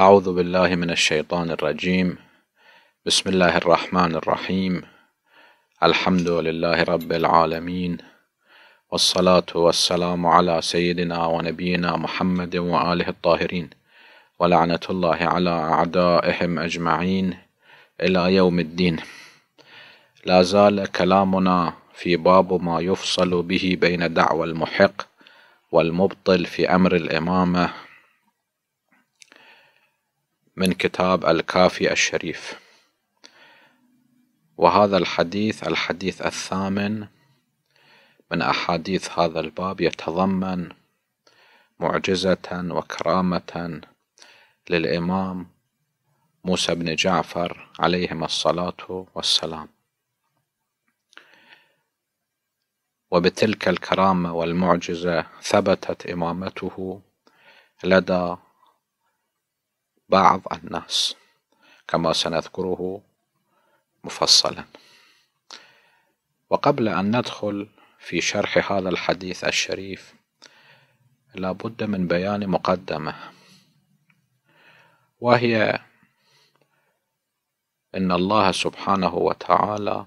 أعوذ بالله من الشيطان الرجيم. بسم الله الرحمن الرحيم. الحمد لله رب العالمين، والصلاة والسلام على سيدنا ونبينا محمد وآله الطاهرين، ولعنة الله على أعدائهم أجمعين إلى يوم الدين. لا زال كلامنا في باب ما يفصل به بين دعوى المحق والمبطل في أمر الإمامة من كتاب الكافي الشريف، وهذا الحديث الثامن من أحاديث هذا الباب يتضمن معجزة وكرامة للإمام موسى بن جعفر عليهما الصلاة والسلام. وبتلك الكرامة والمعجزة ثبتت إمامته لدى بعض الناس كما سنذكره مفصلا. وقبل أن ندخل في شرح هذا الحديث الشريف لا بد من بيان مقدمة، وهي إن الله سبحانه وتعالى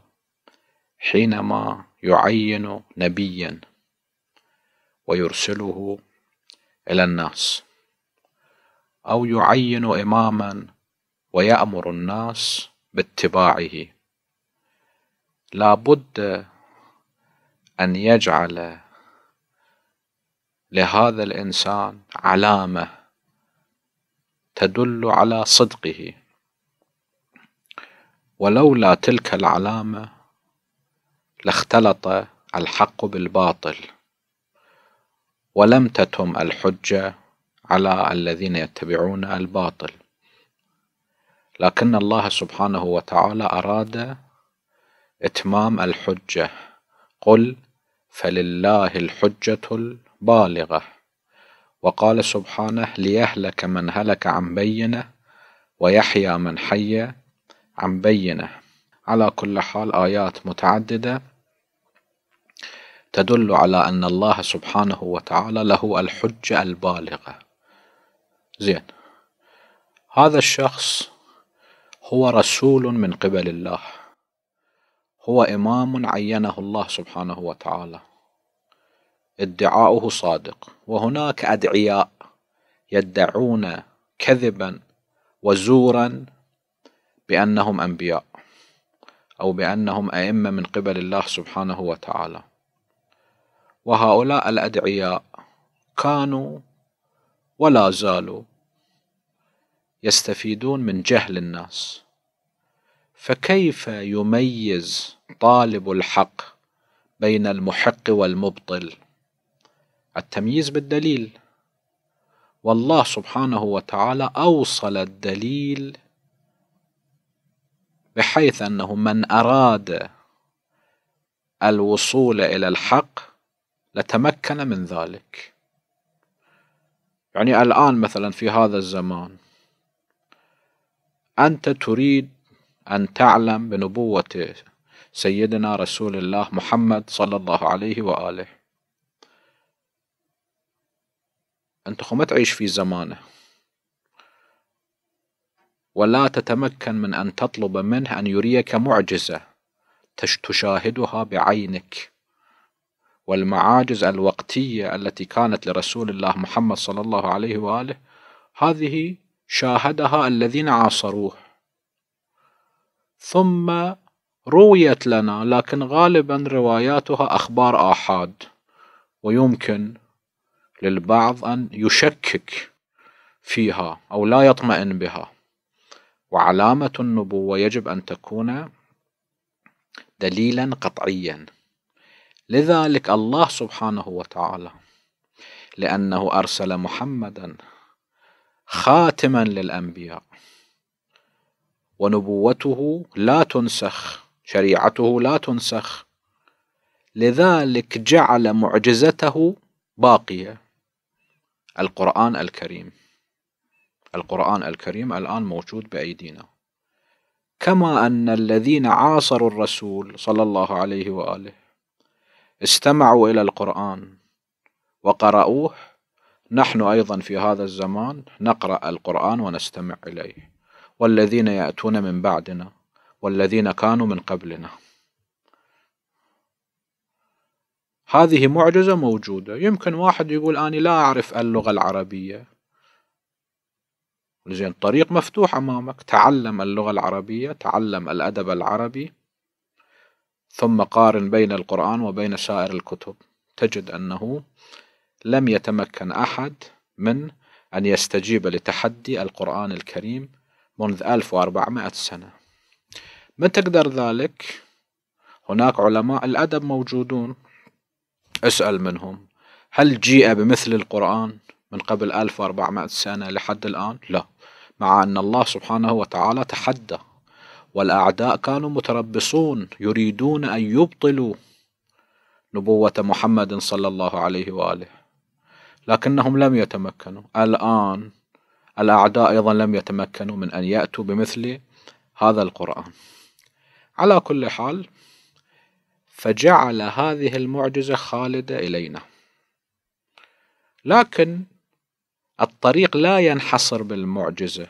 حينما يعين نبيا ويرسله إلى الناس، أو يعين إماما ويأمر الناس باتباعه، لا بد أن يجعل لهذا الإنسان علامة تدل على صدقه، ولولا تلك العلامة لاختلط الحق بالباطل ولم تتم الحجة على الذين يتبعون الباطل. لكن الله سبحانه وتعالى أراد إتمام الحجة، قل فلله الحجة البالغة. وقال سبحانه ليهلك من هلك عن بينة ويحيى من حي عن بينة. على كل حال آيات متعددة تدل على أن الله سبحانه وتعالى له الحجة البالغة. زين، هذا الشخص هو رسول من قبل الله، هو إمام عينه الله سبحانه وتعالى، ادعاؤه صادق، وهناك أدعياء يدعون كذبا وزورا بأنهم أنبياء أو بأنهم أئمة من قبل الله سبحانه وتعالى. وهؤلاء الأدعياء كانوا ولا زالوا يستفيدون من جهل الناس، فكيف يميز طالب الحق بين المحق والمبطل؟ التمييز بالدليل، والله سبحانه وتعالى أوصل الدليل بحيث أنه من أراد الوصول إلى الحق لتمكن من ذلك. يعني الآن مثلا في هذا الزمان أنت تريد أن تعلم بنبوة سيدنا رسول الله محمد صلى الله عليه وآله، أنت خم تعيش في زمانه ولا تتمكن من أن تطلب منه أن يريك معجزة تشاهدها بعينك، والمعاجز الوقتية التي كانت لرسول الله محمد صلى الله عليه وآله هذه شاهدها الذين عاصروه، ثم رويت لنا، لكن غالبا رواياتها أخبار آحاد، ويمكن للبعض أن يشكك فيها أو لا يطمئن بها. وعلامة النبوة يجب أن تكون دليلا قطعيا. لذلك الله سبحانه وتعالى لأنه أرسل محمدا خاتما للأنبياء، ونبوته لا تنسخ، شريعته لا تنسخ، لذلك جعل معجزته باقية، القرآن الكريم. القرآن الكريم الآن موجود بأيدينا، كما أن الذين عاصروا الرسول صلى الله عليه وآله استمعوا إلى القرآن وقرأوه، نحن أيضا في هذا الزمان نقرأ القرآن ونستمع إليه، والذين يأتون من بعدنا والذين كانوا من قبلنا. هذه معجزة موجودة. يمكن واحد يقول أنا لا أعرف اللغة العربية، زين الطريق مفتوح أمامك، تعلم اللغة العربية، تعلم الأدب العربي، ثم قارن بين القرآن وبين سائر الكتب، تجد أنه لم يتمكن أحد من أن يستجيب لتحدي القرآن الكريم منذ 1400 سنة. من تقدر ذلك؟ هناك علماء الأدب موجودون، اسأل منهم هل جيء بمثل القرآن من قبل 1400 سنة لحد الآن؟ لا، مع أن الله سبحانه وتعالى تحدى، والأعداء كانوا متربصون يريدون أن يبطلوا نبوة محمد صلى الله عليه وآله، لكنهم لم يتمكنوا. الآن الأعداء أيضا لم يتمكنوا من أن يأتوا بمثل هذا القرآن. على كل حال، فجعل هذه المعجزة خالدة إلينا. لكن الطريق لا ينحصر بالمعجزة،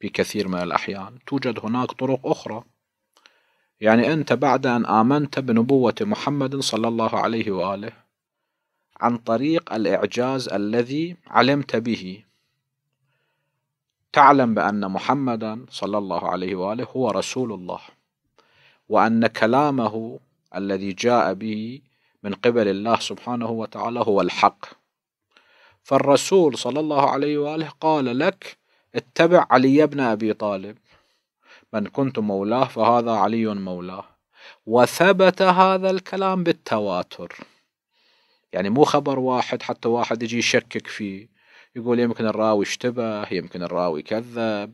في كثير من الأحيان توجد هناك طرق أخرى. يعني أنت بعد أن آمنت بنبوة محمد صلى الله عليه وآله عن طريق الإعجاز الذي علمت به، تعلم بأن محمدا صلى الله عليه وآله هو رسول الله، وأن كلامه الذي جاء به من قبل الله سبحانه وتعالى هو الحق. فالرسول صلى الله عليه وآله قال لك اتبع علي بن أبي طالب، من كنت مولاه فهذا علي مولاه، وثبت هذا الكلام بالتواتر. يعني مو خبر واحد حتى واحد يجي يشكك فيه، يقول يمكن الراوي اشتبه، يمكن الراوي كذب،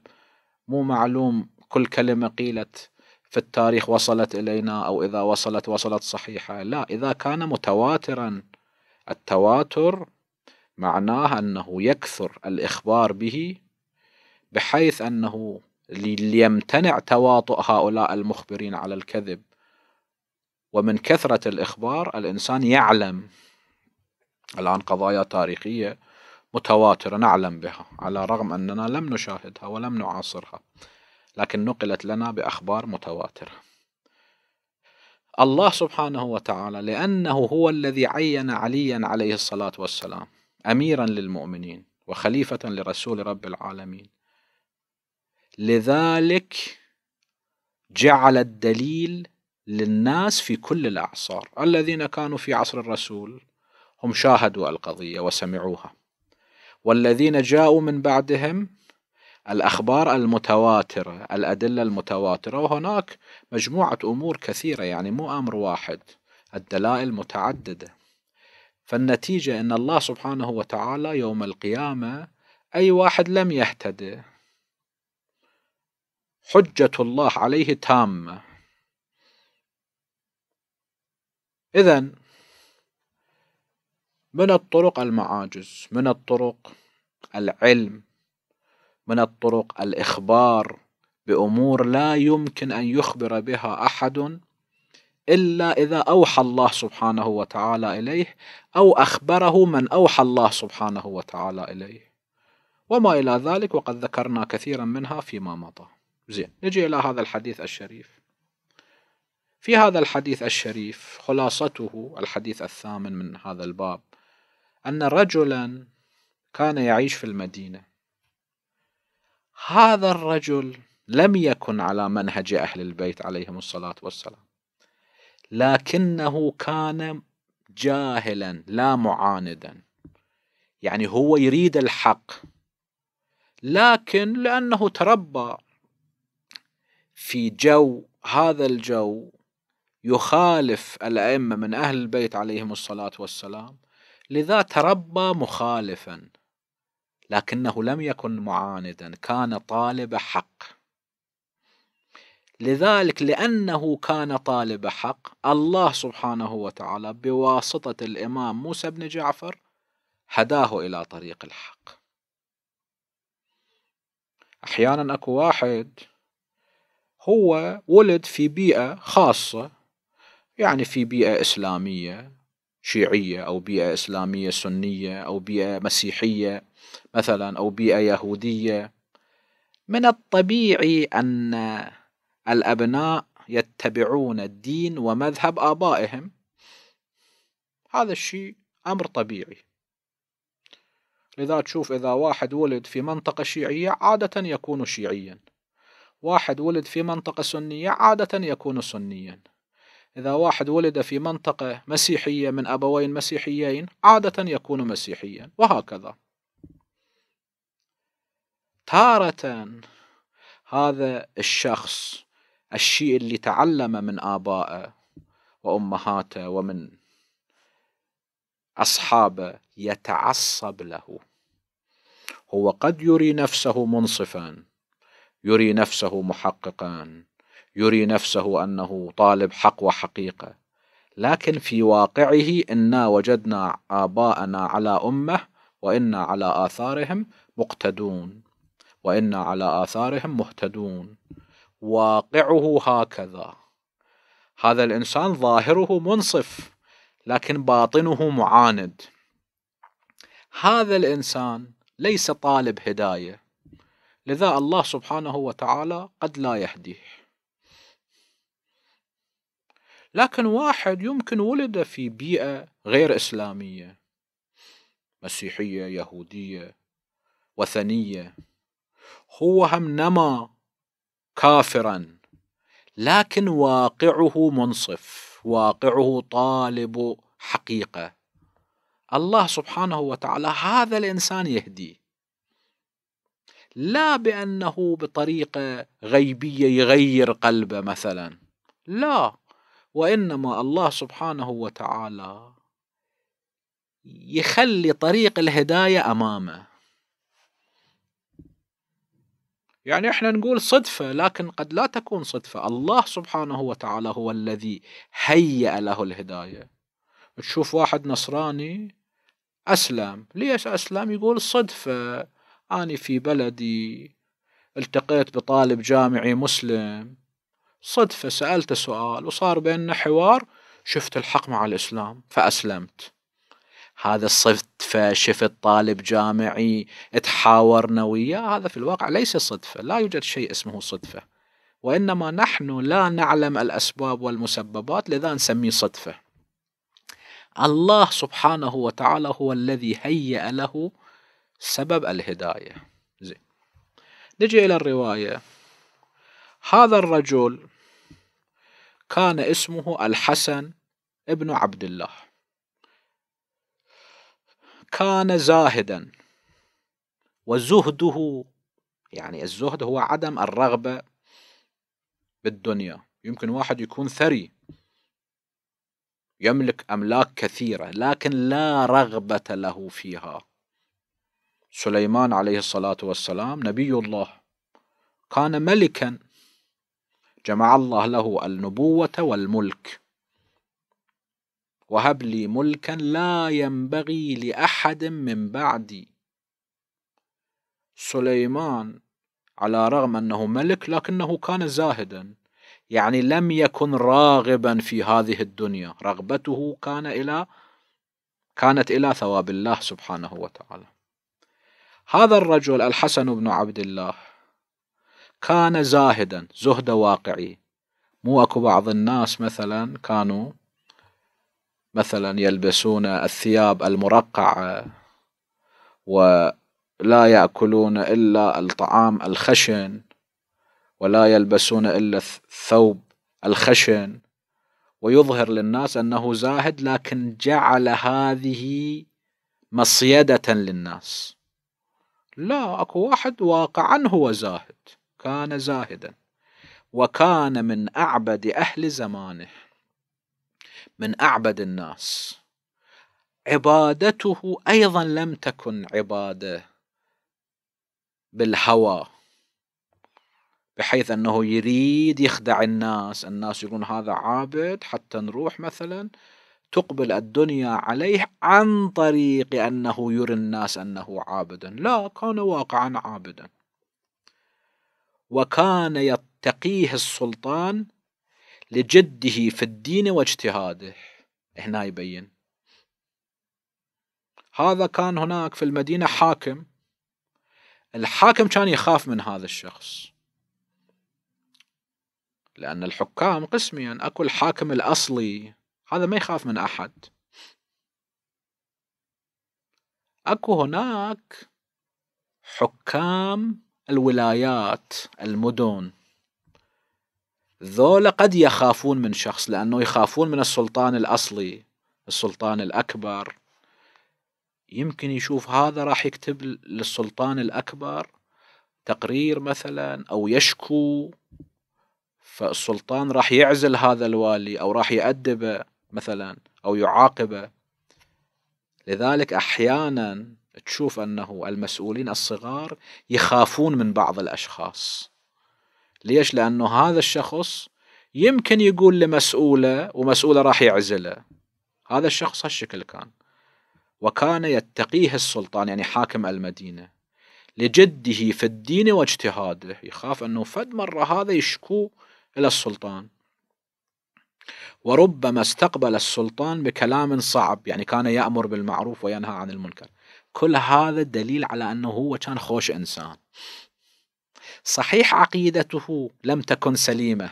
مو معلوم كل كلمة قيلت في التاريخ وصلت إلينا، أو إذا وصلت صحيحة. لا، إذا كان متواترا. التواتر معناه أنه يكثر الإخبار به بحيث أنه ليمتنع تواطؤ هؤلاء المخبرين على الكذب، ومن كثرة الإخبار الإنسان يعلم. الآن قضايا تاريخية متواترة نعلم بها، على الرغم أننا لم نشاهدها ولم نعاصرها، لكن نقلت لنا بأخبار متواترة. الله سبحانه وتعالى لأنه هو الذي عين عليا عليه الصلاة والسلام أميرا للمؤمنين وخليفة لرسول رب العالمين، لذلك جعل الدليل للناس في كل الأعصار. الذين كانوا في عصر الرسول هم شاهدوا القضية وسمعوها، والذين جاءوا من بعدهم الأخبار المتواترة، الأدلة المتواترة. وهناك مجموعة أمور كثيرة، يعني مو أمر واحد، الدلائل متعددة. فالنتيجة أن الله سبحانه وتعالى يوم القيامة أي واحد لم يهتدي حجة الله عليه تامة. إذن من الطرق المعاجز، من الطرق العلم، من الطرق الإخبار بأمور لا يمكن أن يخبر بها أحد إلا إذا أوحى الله سبحانه وتعالى إليه، أو أخبره من أوحى الله سبحانه وتعالى إليه، وما إلى ذلك، وقد ذكرنا كثيرا منها فيما مضى. زين، نجي إلى هذا الحديث الشريف. في هذا الحديث الشريف خلاصته، الحديث الثامن من هذا الباب، أن رجلا كان يعيش في المدينة. هذا الرجل لم يكن على منهج أهل البيت عليهم الصلاة والسلام، لكنه كان جاهلا لا معاندا، يعني هو يريد الحق، لكن لأنه تربى في جو، هذا الجو يخالف الأئمة من أهل البيت عليهم الصلاة والسلام، لذا تربى مخالفا، لكنه لم يكن معاندا، كان طالب حق. لذلك لأنه كان طالب حق، الله سبحانه وتعالى بواسطة الإمام موسى بن جعفر هداه إلى طريق الحق. أحيانا أكو واحد هو ولد في بيئة خاصة، يعني في بيئة إسلامية، شيعية أو بيئة إسلامية سنية أو بيئة مسيحية مثلا أو بيئة يهودية، من الطبيعي أن الأبناء يتبعون الدين ومذهب آبائهم. هذا الشيء أمر طبيعي. لذا تشوف إذا واحد ولد في منطقة شيعية عادة يكون شيعيا، واحد ولد في منطقة سنية عادة يكون سنيا، إذا واحد ولد في منطقة مسيحية من أبوين مسيحيين عادة يكون مسيحيا، وهكذا. تارة هذا الشخص الشيء اللي تعلم من آبائه وأمهاته ومن أصحابه يتعصب له. هو قد يري نفسه منصفا، يري نفسه محققا، يري نفسه أنه طالب حق وحقيقة، لكن في واقعه إنا وجدنا آباءنا على أمة وإنا على آثارهم مقتدون وإنا على آثارهم مهتدون. واقعه هكذا. هذا الإنسان ظاهره منصف لكن باطنه معاند. هذا الإنسان ليس طالب هداية، لذا الله سبحانه وتعالى قد لا يهديه. لكن واحد يمكن ولد في بيئة غير إسلامية، مسيحية، يهودية، وثنية، هو هم نما كافرا لكن واقعه منصف، واقعه طالب حقيقة، الله سبحانه وتعالى هذا الإنسان يهديه، لا بأنه بطريقة غيبية يغير قلبه مثلا، لا، وإنما الله سبحانه وتعالى يخلي طريق الهداية أمامه. يعني احنا نقول صدفة، لكن قد لا تكون صدفة، الله سبحانه وتعالى هو الذي هيأ له الهداية. تشوف واحد نصراني أسلم، ليش أسلم؟ يقول صدفة، أنا في بلدي التقيت بطالب جامعي مسلم، صدفة سألت سؤال وصار بيننا حوار، شفت الحق مع الإسلام فأسلمت. هذا الصدفة، شفت طالب جامعي تحاورنا وياه، هذا في الواقع ليس صدفة، لا يوجد شيء اسمه صدفة، وإنما نحن لا نعلم الأسباب والمسببات لذا نسميه صدفة. الله سبحانه وتعالى هو الذي هيأ له سبب الهداية. زين، نجي إلى الرواية. هذا الرجل كان اسمه الحسن ابن عبد الله، كان زاهدا، وزهده، يعني الزهد هو عدم الرغبة بالدنيا. يمكن واحد يكون ثري يملك أملاك كثيرة لكن لا رغبة له فيها. سليمان عليه الصلاة والسلام نبي الله كان ملكا، جمع الله له النبوة والملك، وهب لي ملكا لا ينبغي لأحد من بعدي. سليمان على رغم أنه ملك لكنه كان زاهدا، يعني لم يكن راغبا في هذه الدنيا، رغبته كانت إلى ثواب الله سبحانه وتعالى. هذا الرجل الحسن بن عبد الله كان زاهدا، زهد واقعي، مو أكو بعض الناس مثلا كانوا مثلا يلبسون الثياب المرقعة ولا يأكلون إلا الطعام الخشن ولا يلبسون إلا الثوب الخشن، ويظهر للناس أنه زاهد لكن جعل هذه مصيدة للناس. لا، أكو واحد واقعا هو زاهد، كان زاهدا وكان من أعبد أهل زمانه، من أعبد الناس. عبادته أيضا لم تكن عبادة بالهوى بحيث أنه يريد يخدع الناس، الناس يقولون هذا عابد حتى نروح مثلا، تقبل الدنيا عليه عن طريق أنه يرى الناس أنه عابدا، لا، كان واقعا عابدا. وكان يتقيه السلطان لجده في الدين واجتهاده. هنا يبين هذا كان هناك في المدينة حاكم، الحاكم كان يخاف من هذا الشخص، لأن الحكام قسميا، أكو الحاكم الأصلي هذا ما يخاف من أحد، أكو هناك حكام الولايات المدن، ذولا قد يخافون من شخص لأنه يخافون من السلطان الأصلي، السلطان الأكبر، يمكن يشوف هذا راح يكتب للسلطان الأكبر تقرير مثلا أو يشكو، فالسلطان راح يعزل هذا الوالي أو راح يأدبه مثلا أو يعاقبه. لذلك أحيانا تشوف أنه المسؤولين الصغار يخافون من بعض الأشخاص. ليش؟ لأنه هذا الشخص يمكن يقول لمسؤولة ومسؤولة راح يعزله. هذا الشخص هالشكل كان، وكان يتقيه السلطان، يعني حاكم المدينة، لجده في الدين واجتهاده، يخاف أنه فد مرة هذا يشكو إلى السلطان. وربما استقبل السلطان بكلام صعب، يعني كان يأمر بالمعروف وينهى عن المنكر. كل هذا دليل على أنه هو كان خوش إنسان، صحيح عقيدته لم تكن سليمة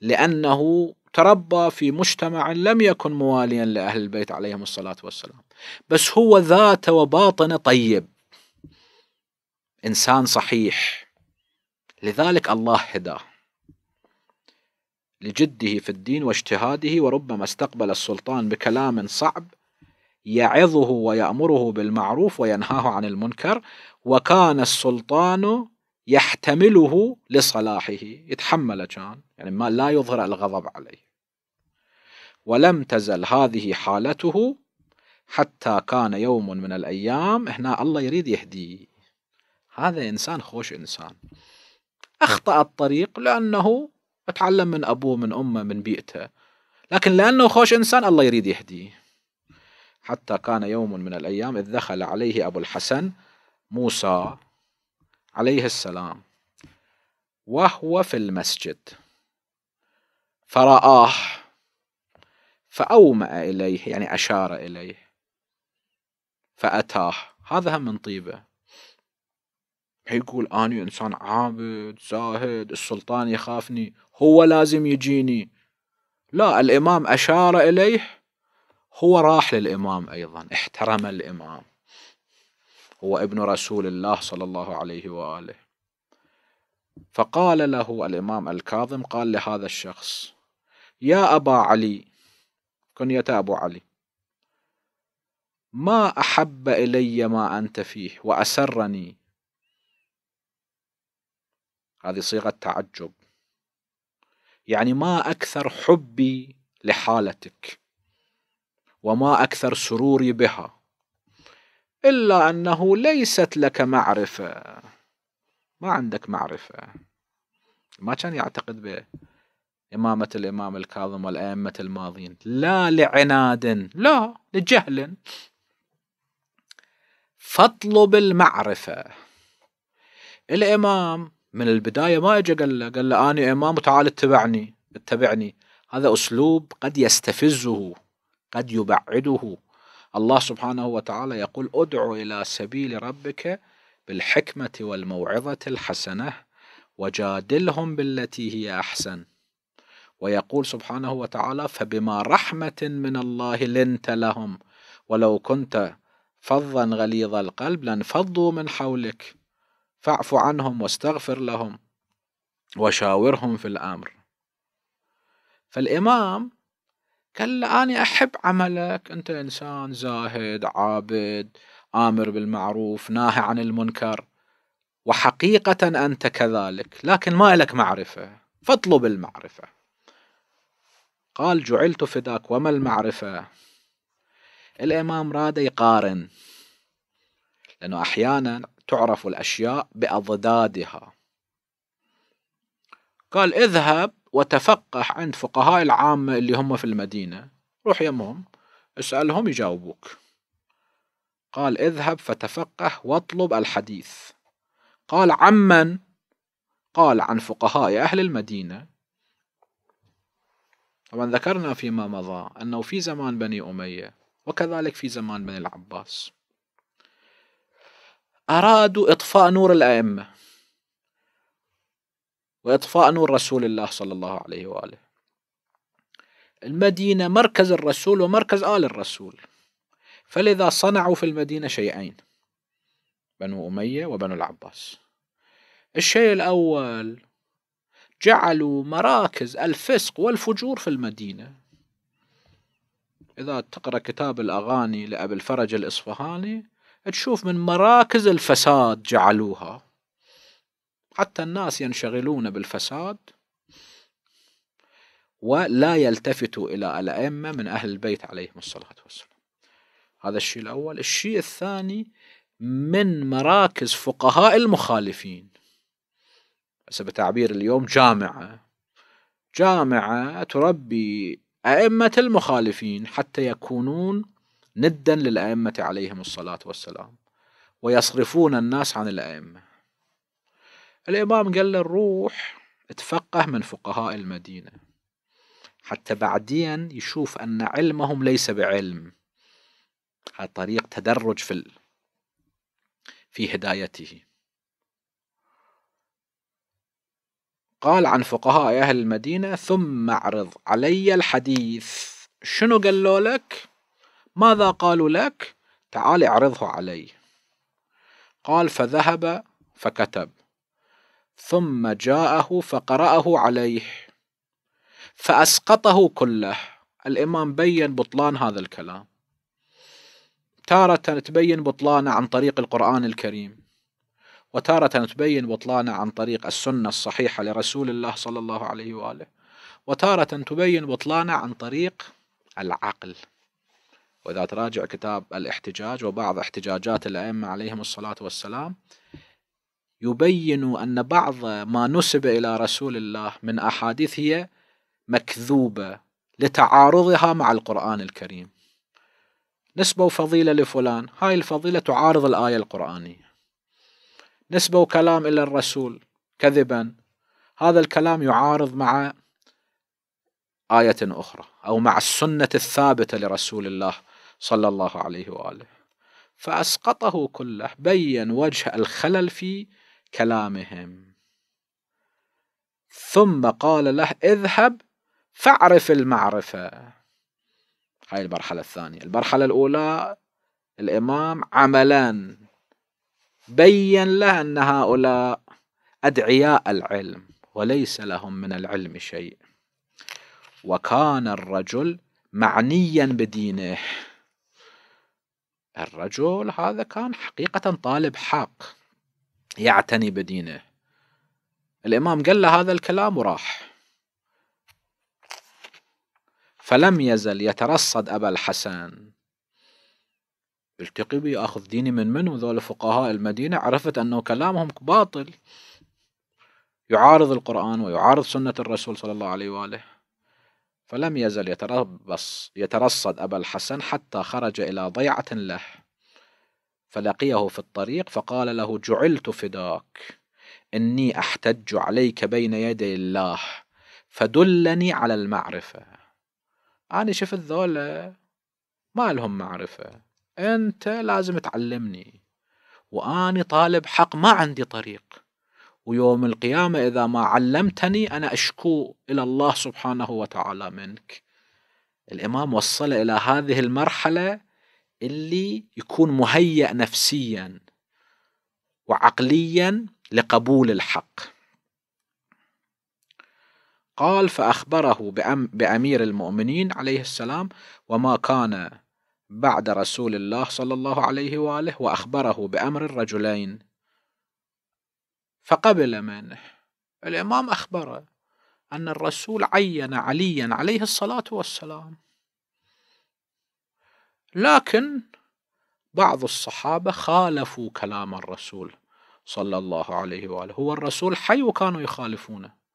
لأنه تربى في مجتمع لم يكن مواليا لأهل البيت عليهم الصلاة والسلام، بس هو ذاته وباطنه طيب، إنسان صحيح، لذلك الله هداه لجده في الدين واجتهاده. وربما استقبل السلطان بكلام صعب يعظه ويأمره بالمعروف وينهاه عن المنكر، وكان السلطان يحتمله لصلاحه، يتحمله كان، يعني ما لا يظهر الغضب عليه. ولم تزل هذه حالته حتى كان يوم من الأيام، هنا الله يريد يهديه، هذا إنسان خوش إنسان، أخطأ الطريق لأنه اتعلم من أبوه من أمه من بيئته، لكن لأنه خوش إنسان الله يريد يهديه. حتى كان يوم من الأيام إذ دخل عليه أبو الحسن موسى عليه السلام وهو في المسجد فرآه فأومأ إليه، يعني أشار إليه فأتاه. هذا هم من طيبة، يقول أنا إنسان عابد زاهد، السلطان يخافني، هو لازم يجيني. لا، الإمام أشار إليه، هو راح للإمام أيضا، احترم الإمام، هو ابن رسول الله صلى الله عليه وآله. فقال له الإمام الكاظم، قال لهذا الشخص: يا أبا علي، كنية أبو علي، ما أحب إلي ما أنت فيه وأسرني. هذه صيغة تعجب، يعني ما أكثر حبي لحالتك وما أكثر سروري بها، إلا أنه ليست لك معرفة، ما عندك معرفة. ما كان يعتقد بإمامة الإمام الكاظم والأئمة الماضين، لا لعناد لا لجهل، فاطلب المعرفة. الإمام من البداية ما إجا قال له أنا إمام وتعال اتبعني، هذا أسلوب قد يستفزه، قد يبعده. الله سبحانه وتعالى يقول: ادع إلى سبيل ربك بالحكمة والموعظة الحسنة وجادلهم بالتي هي أحسن. ويقول سبحانه وتعالى: فبما رحمة من الله لنت لهم ولو كنت فظا غليظ القلب لانفضوا من حولك فاعف عنهم واستغفر لهم وشاورهم في الأمر. فالإمام قال له: أنا أحب عملك، أنت إنسان زاهد عابد آمر بالمعروف ناهي عن المنكر، وحقيقة أنت كذلك، لكن ما لك معرفة، فاطلب المعرفة. قال: جعلت فداك، وما المعرفة؟ الإمام راد يقارن، لأنه أحيانا تعرف الأشياء بأضدادها. قال: اذهب وتفقه عند فقهاء العامة اللي هم في المدينة، روح يمهم اسألهم يجاوبوك. قال: اذهب فتفقه واطلب الحديث. قال: عمن؟ قال: عن فقهاء أهل المدينة. طبعا ذكرنا فيما مضى أنه في زمان بني أمية وكذلك في زمان بني العباس. أرادوا إطفاء نور الأئمة وإطفاء نور رسول الله صلى الله عليه وآله. المدينة مركز الرسول ومركز آل الرسول، فلذا صنعوا في المدينة شيئين بنو أمية وبنو العباس. الشيء الأول، جعلوا مراكز الفسق والفجور في المدينة. إذا تقرأ كتاب الأغاني لأبي الفرج الإصفهاني تشوف من مراكز الفساد جعلوها حتى الناس ينشغلون بالفساد ولا يلتفتوا إلى الأئمة من أهل البيت عليهم الصلاة والسلام. هذا الشيء الأول. الشيء الثاني، من مراكز فقهاء المخالفين، حسب تعبير اليوم جامعة تربي أئمة المخالفين حتى يكونون ندا للأئمة عليهم الصلاة والسلام ويصرفون الناس عن الأئمة. الإمام قال له روح اتفقه من فقهاء المدينة حتى بعدين يشوف أن علمهم ليس بعلم. هذا طريق تدرج في هدايته. قال عن فقهاء أهل المدينة: ثم اعرض علي الحديث. شنو قالوا لك؟ ماذا قالوا لك؟ تعال اعرضه علي. قال: فذهب فكتب، ثم جاءه فقرأه عليه فأسقطه كله. الإمام بين بطلان هذا الكلام، تارة تبين بطلانه عن طريق القرآن الكريم، وتارة تبين بطلانه عن طريق السنة الصحيحة لرسول الله صلى الله عليه وآله، وتارة تبين بطلانه عن طريق العقل. وإذا تراجع كتاب الاحتجاج وبعض احتجاجات الأئمة عليهم الصلاة والسلام يبين أن بعض ما نسب إلى رسول الله من أحاديث هي مكذوبة لتعارضها مع القرآن الكريم. نسبوا فضيلة لفلان، هاي الفضيلة تعارض الآية القرآنية. نسبوا كلام إلى الرسول كذبا، هذا الكلام يعارض مع آية أخرى أو مع السنة الثابتة لرسول الله صلى الله عليه وآله. فأسقطه كله، بين وجه الخلل في كلامهم. ثم قال له: اذهب فاعرف المعرفة. هاي المرحلة الثانية. المرحلة الأولى، الإمام عملا بين له أن هؤلاء أدعياء العلم وليس لهم من العلم شيء، وكان الرجل معنيا بدينه. الرجل هذا كان حقيقة طالب حق يعتني بدينه. الإمام قال له هذا الكلام وراح. فلم يزل يترصد أبا الحسن، التقي بي، أخذ ديني من وذول فقهاء المدينة. عرفت أنه كلامهم باطل يعارض القرآن ويعارض سنة الرسول صلى الله عليه وآله. فلم يزل يترصد أبا الحسن حتى خرج إلى ضيعة له، فلقيه في الطريق فقال له: جعلت فداك، إني أحتج عليك بين يدي الله، فدلني على المعرفة. أنا شفت ذولا ما لهم معرفة، أنت لازم تعلمني، وأنا طالب حق ما عندي طريق، ويوم القيامة إذا ما علمتني أنا أشكو إلى الله سبحانه وتعالى منك. الإمام وصل إلى هذه المرحلة اللي يكون مهيأ نفسيا وعقليا لقبول الحق. قال: فأخبره بأمير المؤمنين عليه السلام وما كان بعد رسول الله صلى الله عليه وآله، وأخبره بأمر الرجلين فقبل منه. الإمام أخبره أن الرسول عين عليا عليه الصلاة والسلام، لكن بعض الصحابة خالفوا كلام الرسول صلى الله عليه وآله، هو الرسول حي وكانوا يخالفونه.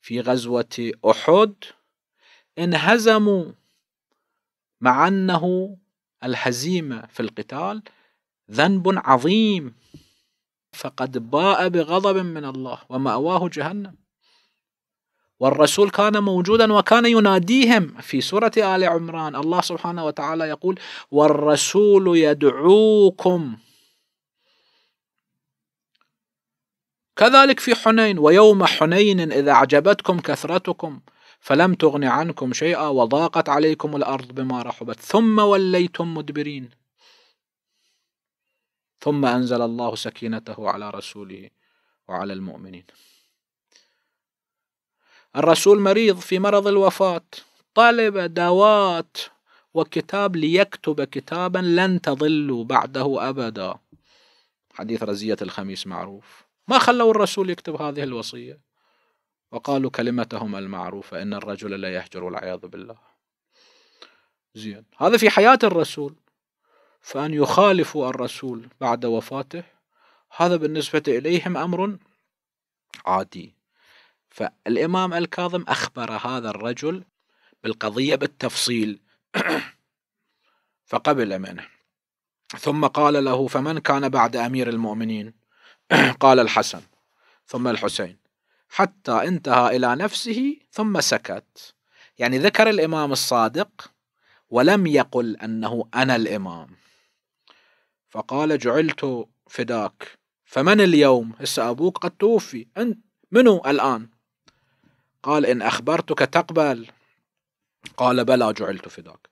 في غزوة أحد انهزموا مع أنه الهزيمة في القتال ذنب عظيم، فقد باء بغضب من الله ومأواه جهنم. والرسول كان موجودا وكان يناديهم. في سورة آل عمران الله سبحانه وتعالى يقول: والرسول يدعوكم. كذلك في حنين: ويوم حنين إذا أعجبتكم كثرتكم فلم تغن عنكم شيئا وضاقت عليكم الأرض بما رحبت ثم وليتم مدبرين. ثم أنزل الله سكينته على رسوله وعلى المؤمنين. الرسول مريض في مرض الوفاة، طلب دواء وكتاب ليكتب كتابا لن تضلوا بعده أبدا، حديث رزية الخميس معروف. ما خلوا الرسول يكتب هذه الوصية، وقالوا كلمتهم المعروفة: إن الرجل لا يهجر، والعياذ بالله. زين، هذا في حياة الرسول، فأن يخالفوا الرسول بعد وفاته هذا بالنسبة إليهم أمر عادي. فالإمام الكاظم أخبر هذا الرجل بالقضية بالتفصيل فقبل منه، ثم قال له: فمن كان بعد أمير المؤمنين؟ قال: الحسن ثم الحسين، حتى انتهى إلى نفسه ثم سكت. يعني ذكر الإمام الصادق ولم يقل أنه أنا الإمام. فقال: جعلت فداك، فمن اليوم؟ هسه أبوك قد توفي، أنت منو الآن؟ قال: إن أخبرتك تقبل؟ قال: بلى جعلت فداك.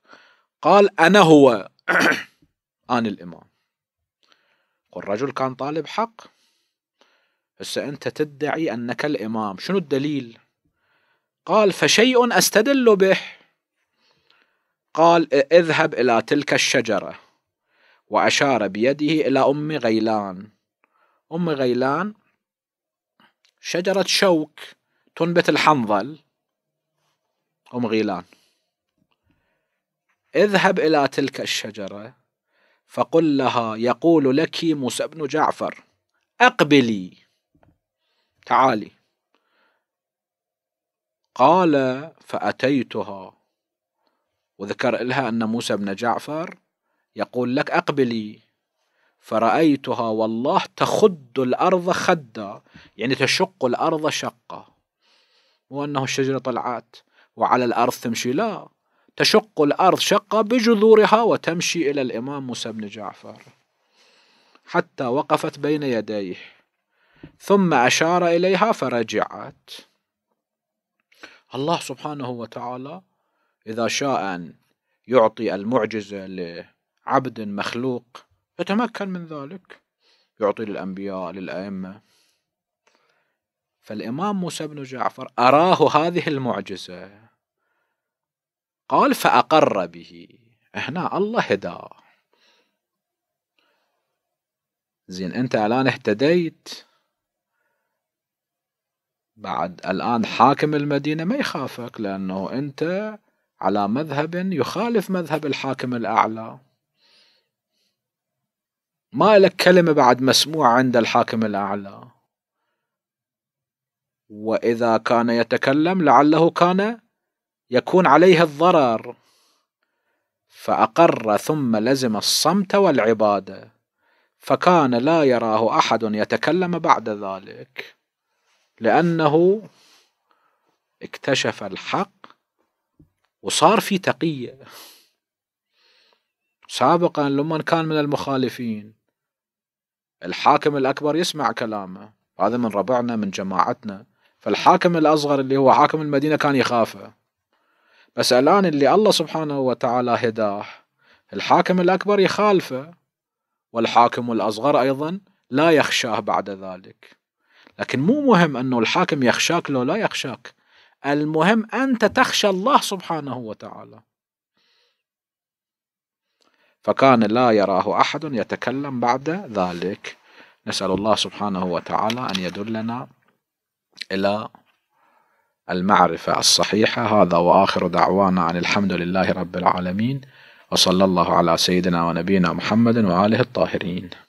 قال: أنا هو أنا الإمام. والرجل كان طالب حق، هسه أنت تدعي أنك الإمام، شنو الدليل؟ قال: فشيء أستدل به. قال: اذهب إلى تلك الشجرة، وأشار بيده إلى أم غيلان. أم غيلان شجرة شوك تنبت الحنظل، أم غيلان. اذهب إلى تلك الشجرة فقل لها: يقول لك موسى بن جعفر أقبلي، تعالي. قال: فأتيتها، وذكر لها أن موسى بن جعفر يقول لك أقبلي، فرأيتها والله تخد الأرض خدا، يعني تشق الأرض شقة. مو أنه الشجرة طلعت وعلى الأرض تمشي، لا، تشق الأرض شقة بجذورها وتمشي إلى الإمام موسى بن جعفر حتى وقفت بين يديه، ثم أشار إليها فرجعت. الله سبحانه وتعالى إذا شاء أن يعطي المعجزة لعبد مخلوق يتمكن من ذلك، يعطي للأنبياء للأئمة. فالإمام موسى بن جعفر أراه هذه المعجزة، قال: فأقر به. هنا الله هداه. زين، أنت الآن اهتديت، بعد الآن حاكم المدينة ما يخافك، لأنه أنت على مذهب يخالف مذهب الحاكم الأعلى، ما لك كلمة بعد مسموعة عند الحاكم الأعلى، وإذا كان يتكلم لعله كان يكون عليه الضرر. فأقر ثم لزم الصمت والعبادة، فكان لا يراه أحد يتكلم بعد ذلك، لأنه اكتشف الحق وصار في تقية. سابقا لمن كان من المخالفين الحاكم الأكبر يسمع كلامه، هذا من ربعنا من جماعتنا، فالحاكم الأصغر اللي هو حاكم المدينة كان يخافه. بس الآن اللي الله سبحانه وتعالى هداه الحاكم الأكبر يخالفه، والحاكم الأصغر أيضا لا يخشاه بعد ذلك. لكن مو مهم أنه الحاكم يخشاك لو لا يخشاك، المهم أنت تخشى الله سبحانه وتعالى. فكان لا يراه أحد يتكلم بعد ذلك. نسأل الله سبحانه وتعالى أن يدلنا إلى المعرفة الصحيحة. هذا وآخر دعوانا عن الحمد لله رب العالمين، وصلى الله على سيدنا ونبينا محمد وآله الطاهرين.